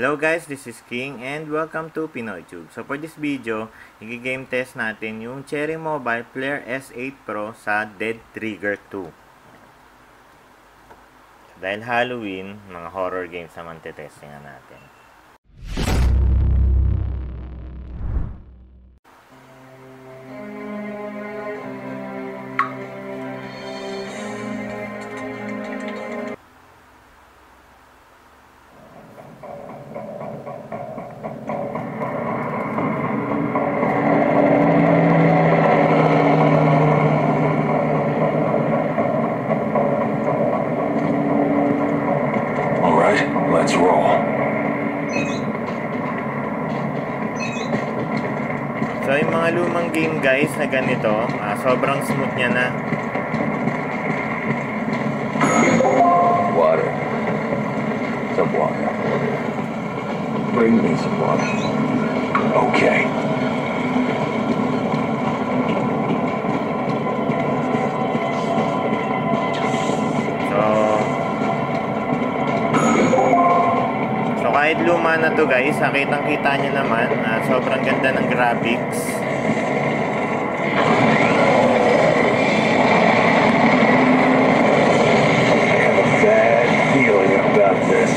Hello guys, this is King and welcome to PinoyTube. So for this video, i-game test natin yung Cherry Mobile Flare S8 Pro sa Dead Trigger 2. Dahil Halloween, mga horror games naman testingan natin. Let's roll. So yung mga lumang game guys na ganito, sobrang smooth niya na. Water. Some water. Bring me some water. Okay. Kahit luma na to guys, nakitang-kita nyo naman, sobrang ganda ng graphics. I have a bad feeling about this.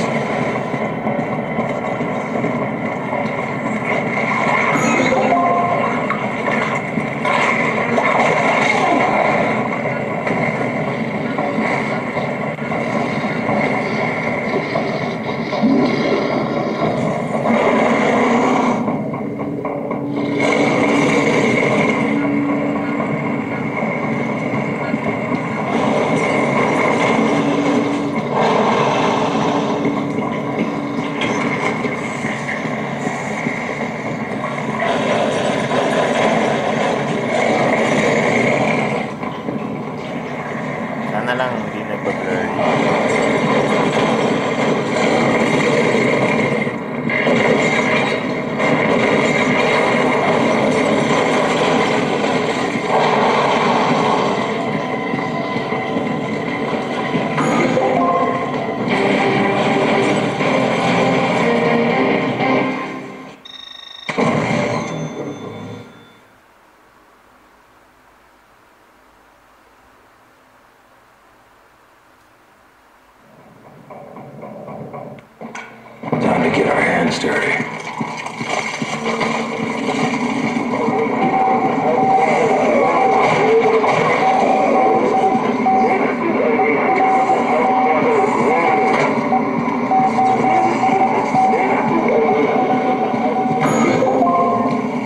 To get our hands dirty.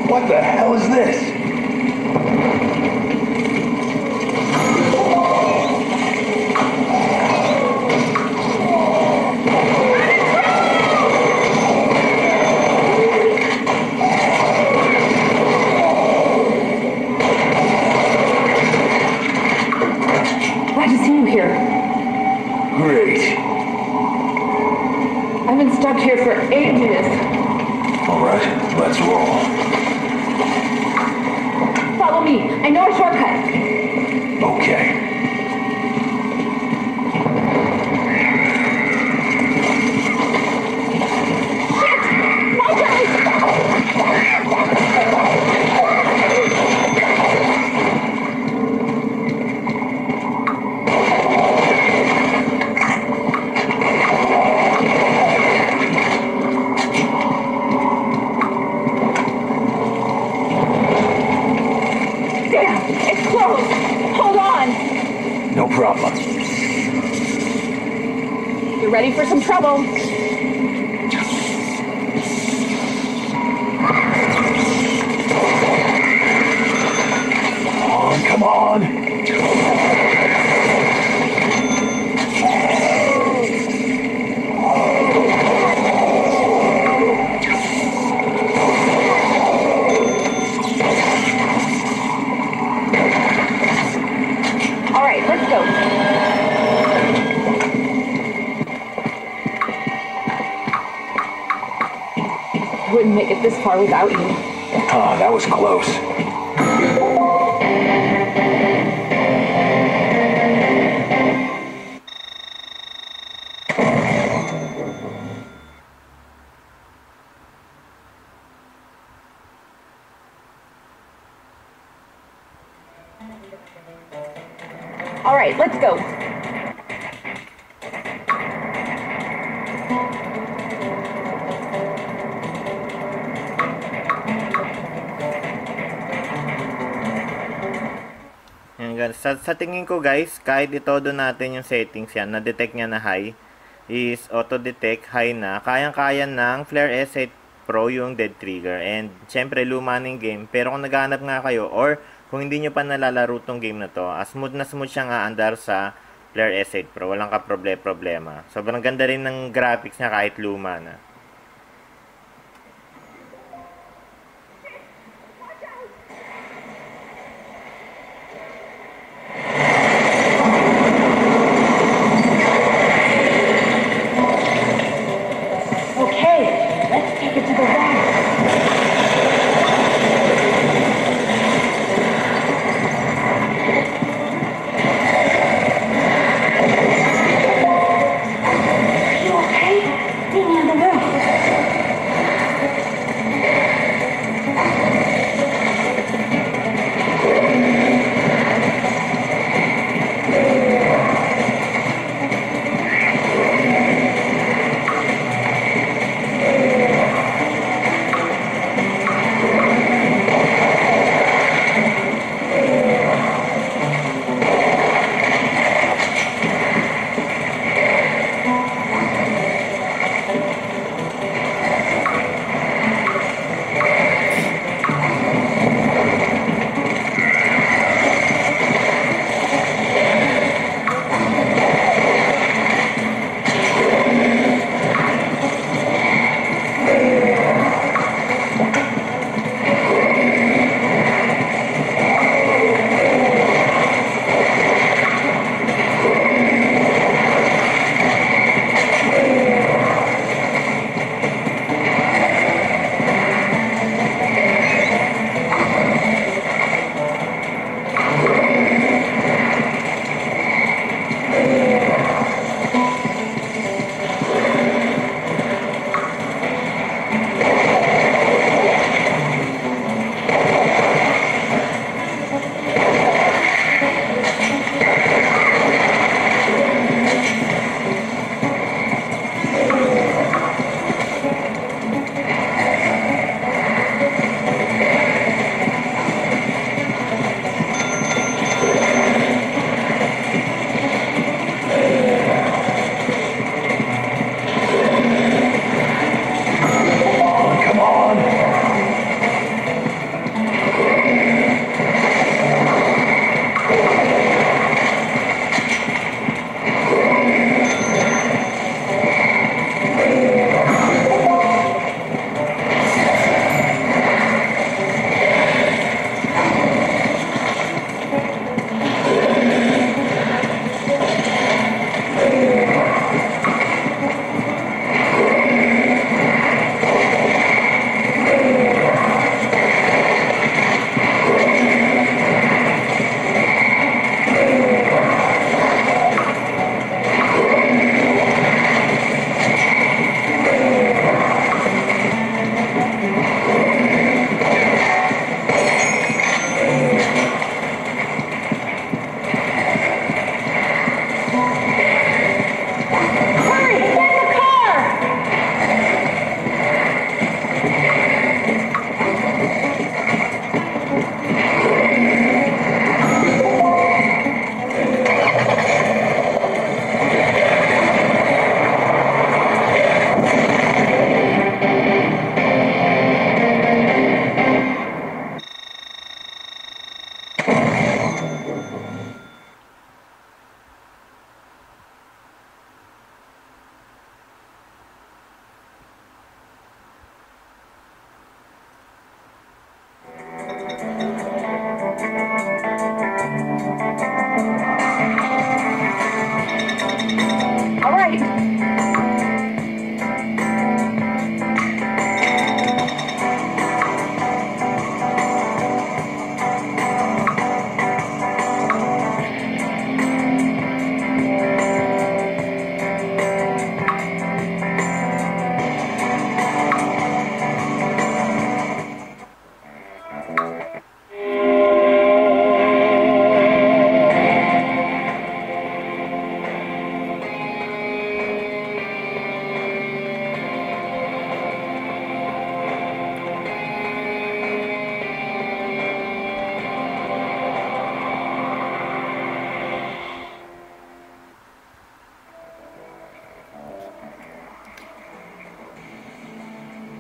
What the hell is this? I've been stuck here for ages. All right, let's roll. Follow me. I know a shortcut. Okay. No problem. You're ready for some trouble. Come on, wouldn't make it this far without you. Ah, that was close. All right, let's go. Yan guys, sa tingin ko guys, kahit itodo natin yung settings yan, na-detect niya na high, is auto-detect high na, kayang-kaya ng Flare S8 Pro yung Dead Trigger. And syempre luma ng game, pero kung naghahanap nga kayo or kung hindi nyo pa nalalaro tong game na to, smooth na smooth siyang aandar sa Flare S8 Pro. Walang ka problema. Sobrang ganda rin ng graphics niya kahit luma na.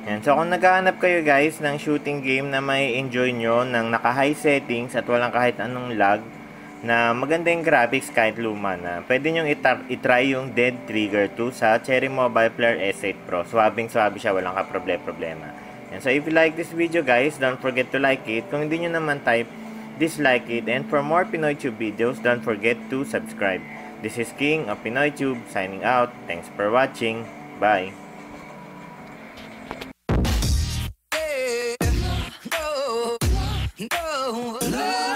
Yan. So kung naghahanap kayo guys ng shooting game na may enjoy nyo ng naka-high settings at walang kahit anong lag, na maganda yung graphics kahit luma na, pwede nyong itry yung Dead Trigger 2 sa Cherry Mobile Flare S8 Pro. Swabing swabe siya, walang kaproblema. And so if you like this video guys, don't forget to like it. Kung hindi nyo naman type, dislike it. And for more PinoyTube videos, don't forget to subscribe. This is King of PinoyTube signing out. Thanks for watching. Bye! No!